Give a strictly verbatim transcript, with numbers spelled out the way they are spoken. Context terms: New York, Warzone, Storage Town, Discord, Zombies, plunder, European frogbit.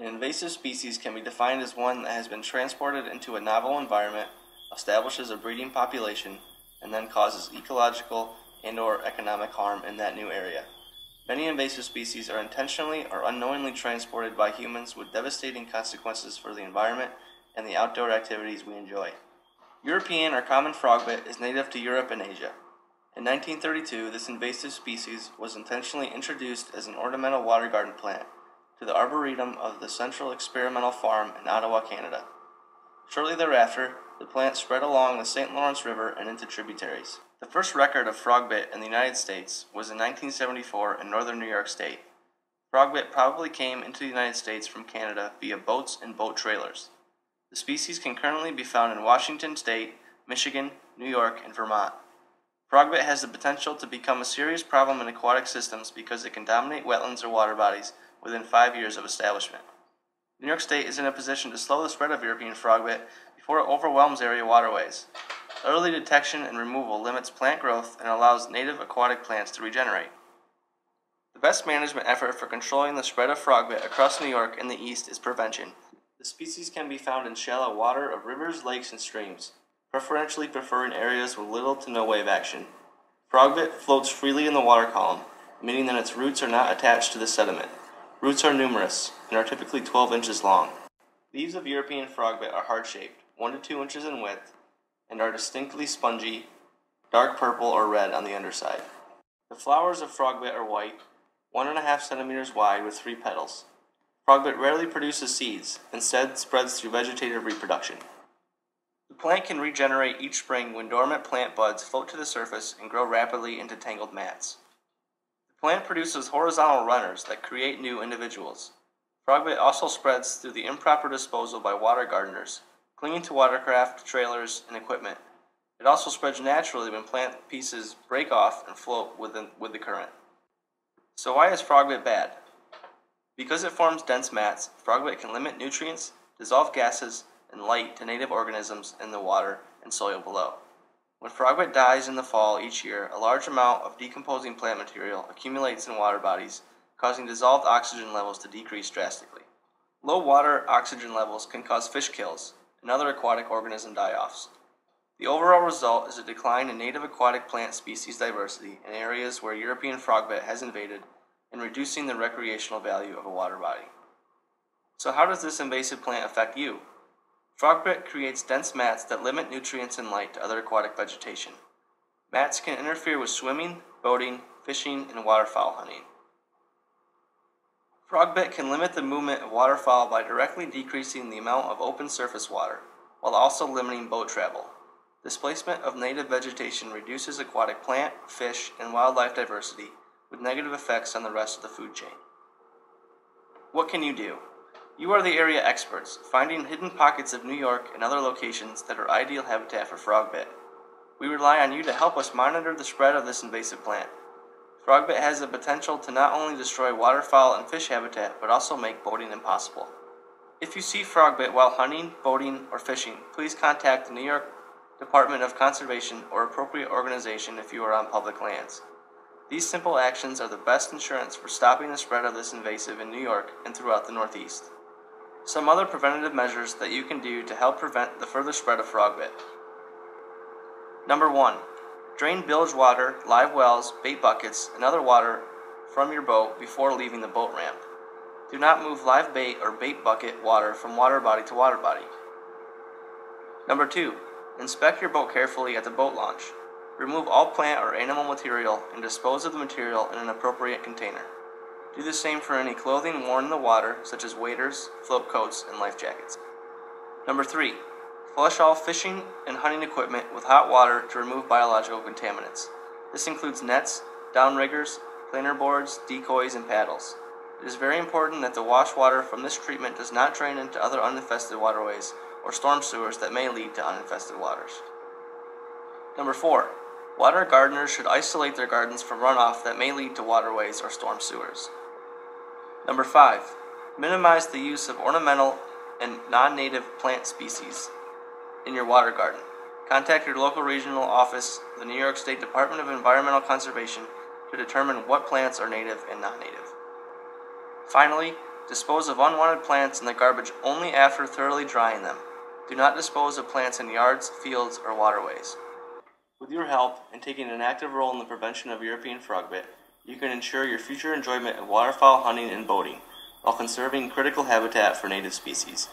An invasive species can be defined as one that has been transported into a novel environment, establishes a breeding population, and then causes ecological and or economic harm in that new area. Many invasive species are intentionally or unknowingly transported by humans with devastating consequences for the environment and the outdoor activities we enjoy. European or common frogbit is native to Europe and Asia. In nineteen thirty-two, this invasive species was intentionally introduced as an ornamental water garden plant to the arboretum of the Central Experimental Farm in Ottawa, Canada. Shortly thereafter, the plant spread along the Saint Lawrence River and into tributaries. The first record of frogbit in the United States was in nineteen seventy-four in northern New York State. Frogbit probably came into the United States from Canada via boats and boat trailers. The species can currently be found in Washington State, Michigan, New York, and Vermont. Frogbit has the potential to become a serious problem in aquatic systems because it can dominate wetlands or water bodies within five years of establishment. New York State is in a position to slow the spread of European frogbit before it overwhelms area waterways. Early detection and removal limits plant growth and allows native aquatic plants to regenerate. The best management effort for controlling the spread of frogbit across New York and the East is prevention. The species can be found in shallow water of rivers, lakes, and streams, preferentially preferring areas with little to no wave action. Frogbit floats freely in the water column, meaning that its roots are not attached to the sediment. Roots are numerous, and are typically twelve inches long. Leaves of European frogbit are heart-shaped, one to two inches in width, and are distinctly spongy, dark purple or red on the underside. The flowers of frogbit are white, one point five centimeters wide with three petals. Frogbit rarely produces seeds, instead spreads through vegetative reproduction. The plant can regenerate each spring when dormant plant buds float to the surface and grow rapidly into tangled mats. The plant produces horizontal runners that create new individuals. Frogbit also spreads through the improper disposal by water gardeners, clinging to watercraft, trailers, and equipment. It also spreads naturally when plant pieces break off and float with the, with the current. So why is frogbit bad? Because it forms dense mats, frogbit can limit nutrients, dissolve gases, and light to native organisms in the water and soil below. When frogbit dies in the fall each year, a large amount of decomposing plant material accumulates in water bodies, causing dissolved oxygen levels to decrease drastically. Low water oxygen levels can cause fish kills and other aquatic organism die-offs. The overall result is a decline in native aquatic plant species diversity in areas where European frogbit has invaded and reducing the recreational value of a water body. So how does this invasive plant affect you? Frogbit creates dense mats that limit nutrients and light to other aquatic vegetation. Mats can interfere with swimming, boating, fishing, and waterfowl hunting. Frogbit can limit the movement of waterfowl by directly decreasing the amount of open surface water, while also limiting boat travel. Displacement of native vegetation reduces aquatic plant, fish, and wildlife diversity, with negative effects on the rest of the food chain. What can you do? You are the area experts, finding hidden pockets of New York and other locations that are ideal habitat for frogbit. We rely on you to help us monitor the spread of this invasive plant. Frogbit has the potential to not only destroy waterfowl and fish habitat, but also make boating impossible. If you see frogbit while hunting, boating, or fishing, please contact the New York Department of Conservation or appropriate organization if you are on public lands. These simple actions are the best insurance for stopping the spread of this invasive in New York and throughout the Northeast. Some other preventative measures that you can do to help prevent the further spread of frogbit. Number one, drain bilge water, live wells, bait buckets, and other water from your boat before leaving the boat ramp. Do not move live bait or bait bucket water from water body to water body. Number two, inspect your boat carefully at the boat launch. Remove all plant or animal material and dispose of the material in an appropriate container. Do the same for any clothing worn in the water, such as waders, float coats, and life jackets. Number three, flush all fishing and hunting equipment with hot water to remove biological contaminants. This includes nets, downriggers, planer boards, decoys, and paddles. It is very important that the wash water from this treatment does not drain into other uninfested waterways or storm sewers that may lead to uninfested waters. Number four, water gardeners should isolate their gardens from runoff that may lead to waterways or storm sewers. Number five, minimize the use of ornamental and non-native plant species in your water garden. Contact your local regional office, the New York State Department of Environmental Conservation, to determine what plants are native and non-native. Finally, Dispose of unwanted plants in the garbage only after thoroughly drying them. Do not dispose of plants in yards, fields, or waterways. With your help and taking an active role in the prevention of European frogbit, you can ensure your future enjoyment of waterfowl hunting and boating, while conserving critical habitat for native species.